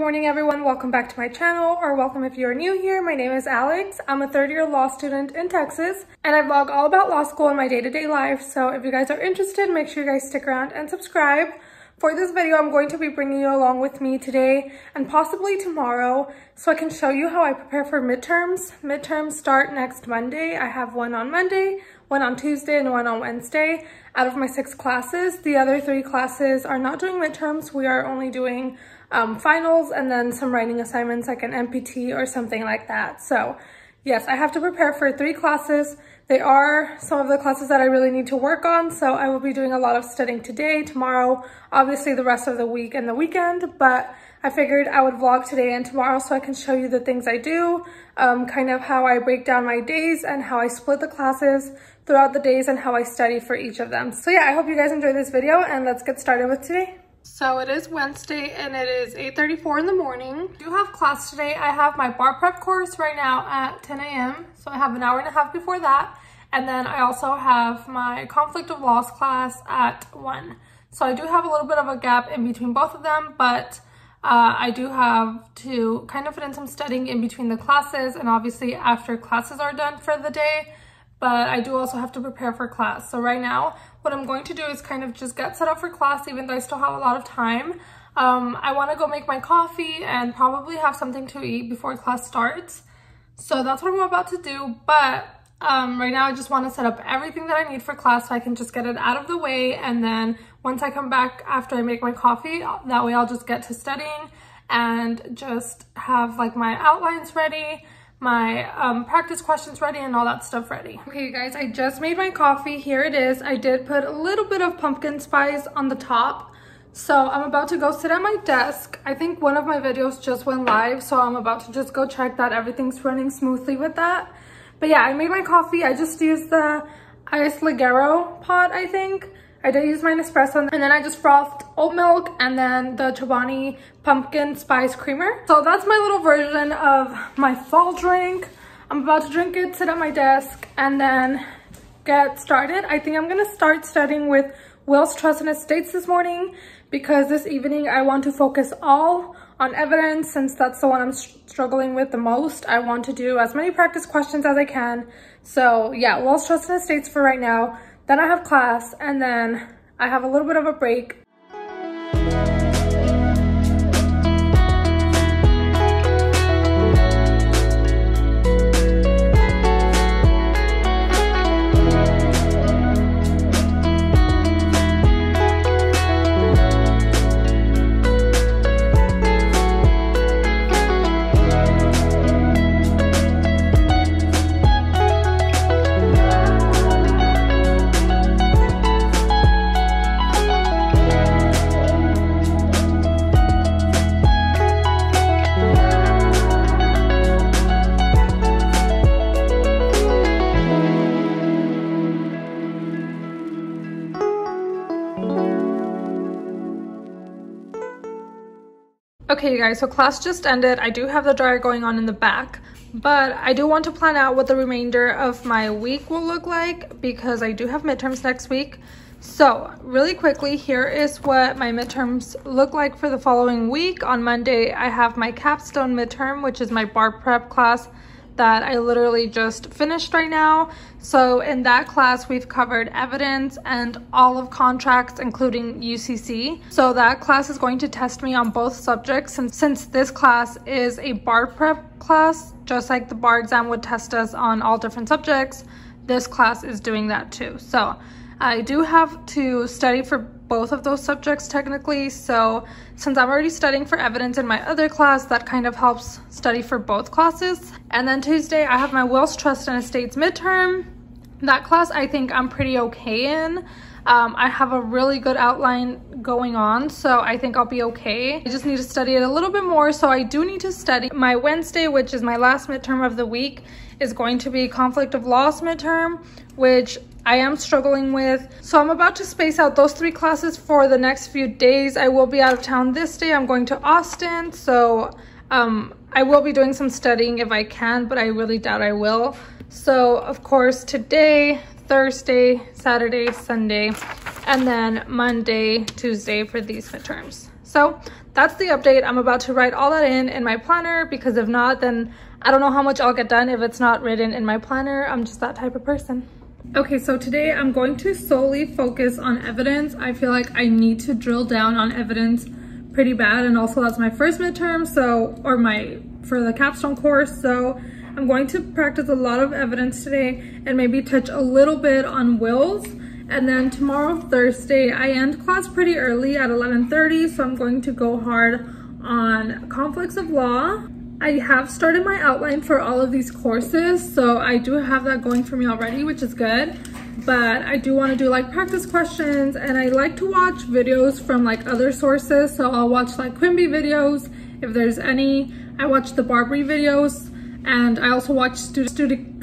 Good morning, everyone. Welcome back to my channel, or welcome if you're new here. My name is Alex. I'm a third-year law student in Texas, and I vlog all about law school and my day-to-day life. So if you guys are interested, make sure you guys stick around and subscribe. For this video, I'm going to be bringing you along with me today and possibly tomorrow so I can show you how I prepare for midterms. Midterms start next Monday. I have one on Monday, one on Tuesday, and one on Wednesday out of my 6 classes. The other 3 classes are not doing midterms. We are only doing finals and then some writing assignments like an MPT or something like that. So yes, I have to prepare for 3 classes. They are some of the classes that I really need to work on, so I will be doing a lot of studying today, tomorrow, obviously the rest of the week and the weekend, but I figured I would vlog today and tomorrow so I can show you the things I do, kind of how I break down my days and how I split the classes throughout the days and how I study for each of them. So yeah, I hope you guys enjoy this video and let's get started with today. So it is Wednesday and it is 8:34 in the morning. I do have class today. I have my bar prep course right now at 10 a.m. So I have an hour and a half before that. And then I also have my conflict of laws class at 1. So I do have a little bit of a gap in between both of them, but I do have to kind of fit in some studying in between the classes and obviously after classes are done for the day. But I do also have to prepare for class. So right now, what I'm going to do is kind of just get set up for class, even though I still have a lot of time. I want to go make my coffee and probably have something to eat before class starts. So that's what I'm about to do. But right now, I just want to set up everything that I need for class so I can just get it out of the way. And then once I come back after I make my coffee, that way I'll just get to studying and just have like my outlines ready, my practice questions ready and all that stuff ready. Okay, you guys, I just made my coffee. Here it is. I did put a little bit of pumpkin spice on the top. So I'm about to go sit at my desk. I think one of my videos just went live, so I'm about to just go check that everything's running smoothly with that. But yeah, I made my coffee. I just used the iced Leggero pot, I think. I did use my Nespresso, and then I just frothed oat milk and then the Chobani pumpkin spice creamer. So that's my little version of my fall drink. I'm about to drink it, sit at my desk, and then get started. I think I'm gonna start studying with wills, trusts, and estates this morning because this evening I want to focus all on evidence since that's the one I'm struggling with the most. I want to do as many practice questions as I can. So yeah, wills, trusts, and estates for right now. Then I have class, and then I have a little bit of a break. Okay, you guys, so class just ended. I do have the dryer going on in the back, but I do want to plan out what the remainder of my week will look like because I do have midterms next week. So really quickly, here is what my midterms look like for the following week. On Monday, I have my capstone midterm, which is my bar prep class that I literally just finished right now. So in that class, we've covered evidence and all of contracts, including UCC. So that class is going to test me on both subjects. And since this class is a bar prep class, just like the bar exam would test us on all different subjects, this class is doing that too. So I do have to study for both of those subjects technically. So since I'm already studying for evidence in my other class, that kind of helps study for both classes. And then Tuesday, I have my wills, trusts, and estates midterm. That class I think I'm pretty okay in. I have a really good outline going on, so I think I'll be okay. I just need to study it a little bit more, so I do need to study. My Wednesday, which is my last midterm of the week, is going to be conflict of laws midterm, which I am struggling with. So I'm about to space out those 3 classes for the next few days. I will be out of town this day. I'm going to Austin, so I will be doing some studying if I can, but I really doubt I will. So of course today, Thursday, Saturday, Sunday, and then Monday, Tuesday for these midterms. So that's the update. I'm about to write all that in my planner, because if not, then I don't know how much I'll get done if it's not written in my planner. I'm just that type of person. Okay, so today I'm going to solely focus on evidence. I feel like I need to drill down on evidence pretty bad, and also that's my first midterm, so, or my, for the capstone course, so I'm going to practice a lot of evidence today and maybe touch a little bit on wills. And then tomorrow, Thursday, I end class pretty early at 11:30, so I'm going to go hard on conflicts of law. I have started my outline for all of these courses, so I do have that going for me already, which is good. But I do want to do like practice questions, and I like to watch videos from like other sources, so I'll watch like Quimbee videos if there's any. I watch the Barbri videos, and I also watch Studicata,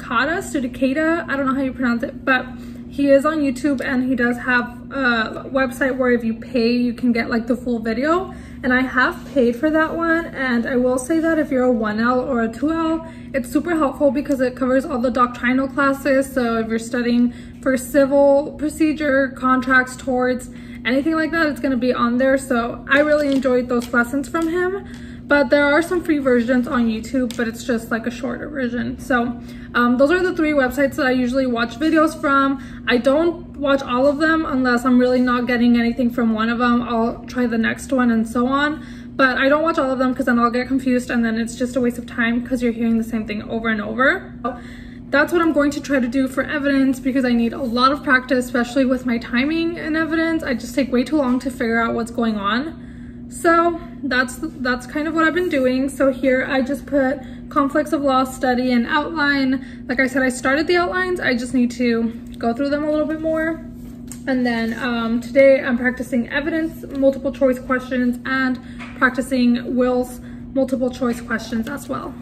I don't know how you pronounce it, but he is on YouTube, and he does have a website where if you pay you can get like the full video, and I have paid for that one. And I will say that if you're a 1L or a 2L, it's super helpful because it covers all the doctrinal classes. So if you're studying for civil procedure, contracts, torts, anything like that, it's going to be on there. So I really enjoyed those lessons from him. But there are some free versions on YouTube, but it's just like a shorter version. So those are the three websites that I usually watch videos from. I don't watch all of them unless I'm really not getting anything from one of them. I'll try the next one and so on. But I don't watch all of them because then I'll get confused, and then it's just a waste of time because you're hearing the same thing over and over. So that's what I'm going to try to do for evidence, because I need a lot of practice, especially with my timing in evidence. I just take way too long to figure out what's going on. So that's kind of what I've been doing. So here I just put conflicts of law study and outline. Like I said, I started the outlines. I just need to go through them a little bit more. And then today I'm practicing evidence, multiple choice questions, and practicing wills, multiple choice questions as well.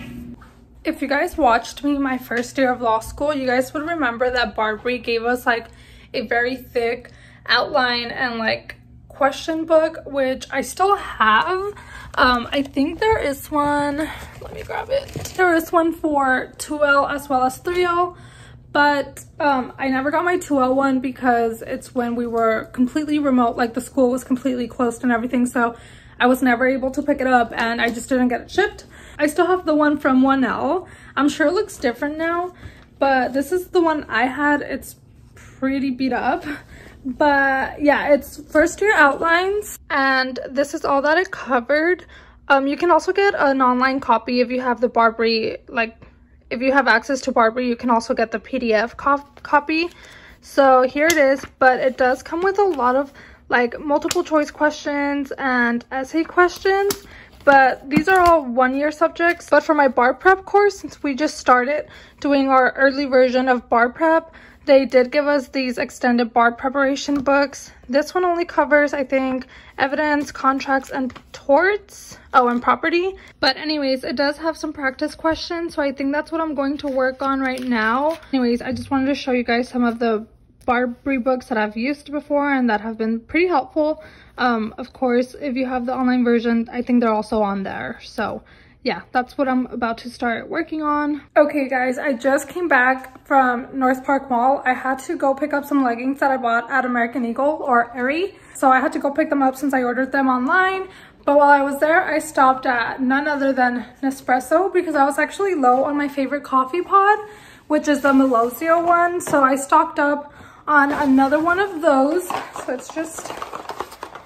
If you guys watched me my first year of law school, you guys would remember that Barbri gave us like a very thick outline and like question book, which I still have. I think there is one, let me grab it. There is one for 2L as well as 3L, but I never got my 2L one because it's when we were completely remote, like the school was completely closed and everything, so I was never able to pick it up and I just didn't get it shipped. I still have the one from 1L. I'm sure it looks different now, but this is the one I had. It's pretty beat up. But yeah, it's first year outlines, and this is all that it covered. You can also get an online copy if you have the Barbri, like if you have access to Barbri, you can also get the PDF copy. So here it is, but it does come with a lot of like multiple choice questions and essay questions. But these are all one-year subjects. But for my bar prep course, since we just started doing our early version of bar prep, they did give us these extended bar preparation books. This one only covers, I think, evidence, contracts, and torts. Oh, and property. But anyways, it does have some practice questions, so I think that's what I'm going to work on right now. Anyways, I just wanted to show you guys some of the Barbri books that I've used before and that have been pretty helpful. Of course, if you have the online version, I think they're also on there. So yeah, that's what I'm about to start working on. Okay guys, I just came back from North Park Mall. I had to go pick up some leggings that I bought at American Eagle or Aerie. So I had to go pick them up since I ordered them online. But while I was there, I stopped at none other than Nespresso because I was actually low on my favorite coffee pod, which is the Melozio one. So I stocked up on another one of those. So it's just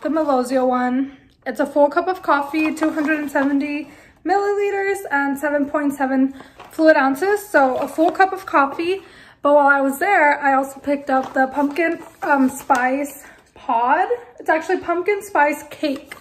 the Melozio one. It's a full cup of coffee, 270 milliliters and 7.7 fluid ounces, so a full cup of coffee. But while I was there, I also picked up the pumpkin spice pod. It's actually pumpkin spice cake.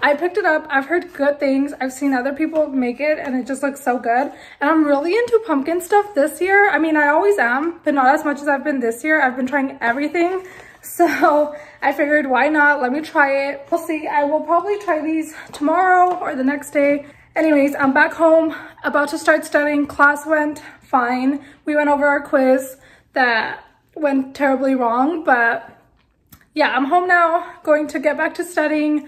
I picked it up. I've heard good things. I've seen other people make it and it just looks so good. And I'm really into pumpkin stuff this year. I mean, I always am, but not as much as I've been this year. I've been trying everything. So I figured, why not? Let me try it. We'll see. I will probably try these tomorrow or the next day. Anyways, I'm back home, about to start studying. Class went fine. We went over our quiz that went terribly wrong, but yeah, I'm home now, going to get back to studying.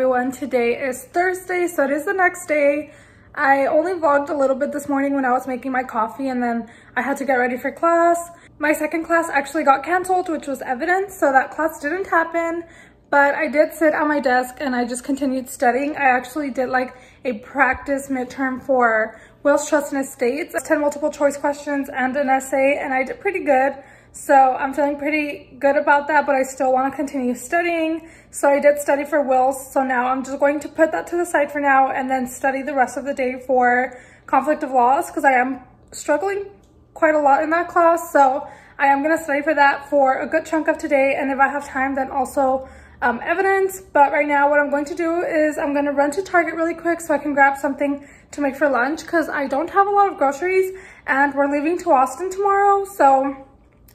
everyone. Today is Thursday, so it is the next day. I only vlogged a little bit this morning when I was making my coffee, and then I had to get ready for class. My second class actually got canceled, which was evidence, so that class didn't happen. But I did sit at my desk and I just continued studying. I actually did like a practice midterm for wills, trusts, and estates. 10 multiple choice questions and an essay, and I did pretty good. So I'm feeling pretty good about that, but I still want to continue studying. So I did study for wills. So now I'm just going to put that to the side for now and then study the rest of the day for conflict of laws, because I am struggling quite a lot in that class. So I am going to study for that for a good chunk of today. And if I have time, then also evidence. But right now what I'm going to do is I'm going to run to Target really quick so I can grab something to make for lunch, because I don't have a lot of groceries and we're leaving to Austin tomorrow, so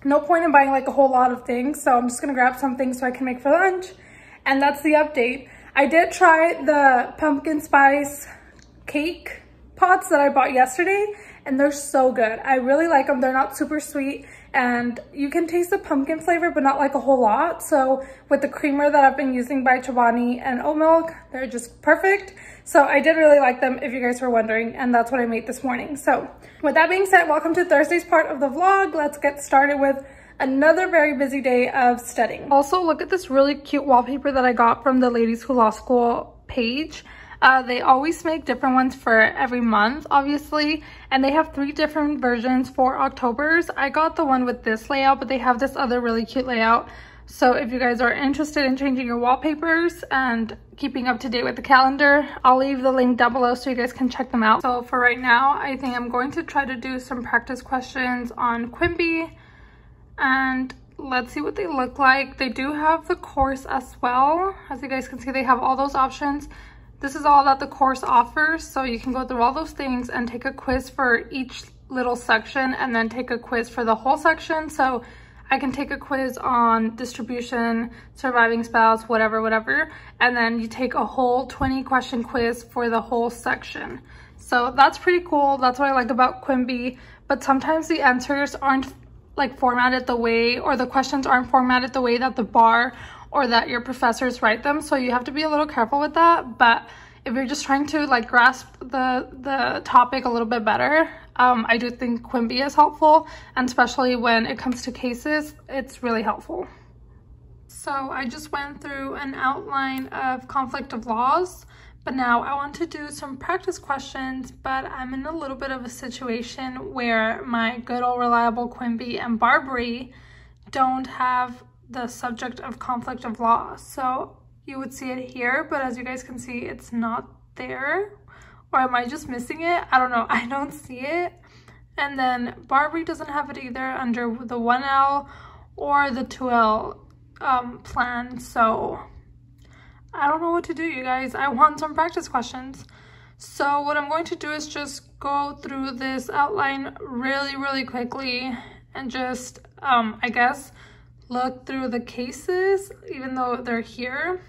no point in buying like a whole lot of things. So I'm just going to grab something so I can make for lunch, and that's the update. I did try the pumpkin spice cake pots that I bought yesterday, and they're so good. I really like them. They're not super sweet, and you can taste the pumpkin flavor, but not like a whole lot. So with the creamer that I've been using by Chobani and oat milk, they're just perfect. So I did really like them, if you guys were wondering, and that's what I made this morning. So with that being said, welcome to Thursday's part of the vlog. Let's get started with another very busy day of studying. Also, look at this really cute wallpaper that I got from the Ladies Who Law School page. They always make different ones for every month, obviously, and they have 3 different versions for October's. I got the one with this layout, but they have this other really cute layout. So if you guys are interested in changing your wallpapers and keeping up to date with the calendar, I'll leave the link down below so you guys can check them out. So for right now, I think I'm going to try to do some practice questions on Quimbee, and let's see what they look like. They do have the course as well. As you guys can see, they have all those options. This is all that the course offers, so you can go through all those things and take a quiz for each little section and then take a quiz for the whole section. So I can take a quiz on distribution, surviving spouse, whatever, and then you take a whole 20-question quiz for the whole section. So that's pretty cool. That's what I like about Quimbee, but sometimes the answers aren't like formatted the way, or the questions aren't formatted the way that the bar or that your professors write them, so you have to be a little careful with that. But if you're just trying to like grasp the topic a little bit better, I do think Quimbee is helpful, and especially when it comes to cases, it's really helpful. So I just went through an outline of conflict of laws, but now I want to do some practice questions. But I'm in a little bit of a situation where my good old reliable Quimbee and Barbri don't have the subject of conflict of law. So you would see it here, but as you guys can see, it's not there. Or am I just missing it? I don't know. I don't see it. And then Barbri doesn't have it either under the 1L or the 2L plan. So I don't know what to do, you guys. I want some practice questions. So what I'm going to do is just go through this outline really quickly and just, I guess, look through the cases, even though they're here.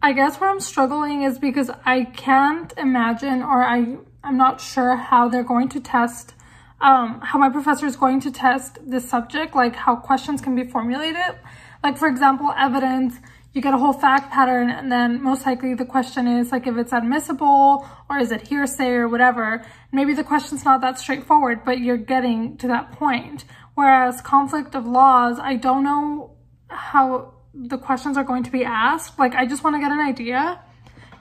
I guess where I'm struggling is because I can't imagine, or I'm not sure how they're going to test, how my professor is going to test this subject, like how questions can be formulated. Like for example, evidence, you get a whole fact pattern, and then most likely the question is like if it's admissible or is it hearsay or whatever. Maybe the question's not that straightforward, but you're getting to that point. Whereas conflict of laws, I don't know how the questions are going to be asked. Like, I just want to get an idea,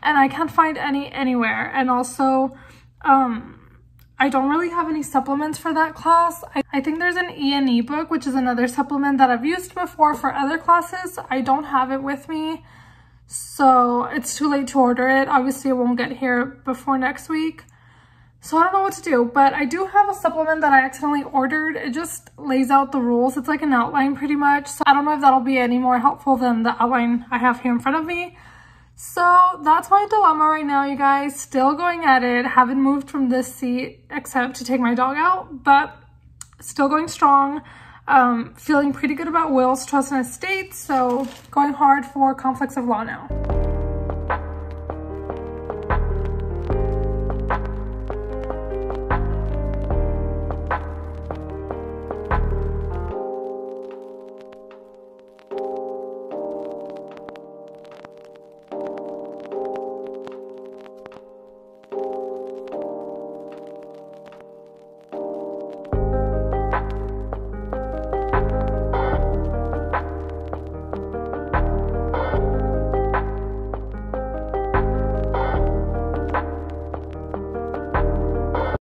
and I can't find any anywhere. And also, I don't really have any supplements for that class. I think there's an E&E book, which is another supplement that I've used before for other classes. I don't have it with me, so it's too late to order it. Obviously, it won't get here before next week. So I don't know what to do, but I do have a supplement that I accidentally ordered. It just lays out the rules. It's like an outline pretty much. So I don't know if that'll be any more helpful than the outline I have here in front of me. So that's my dilemma right now, you guys. Still going at it. Haven't moved from this seat except to take my dog out, but still going strong. Feeling pretty good about wills, trusts, and estates. So going hard for conflicts of law now.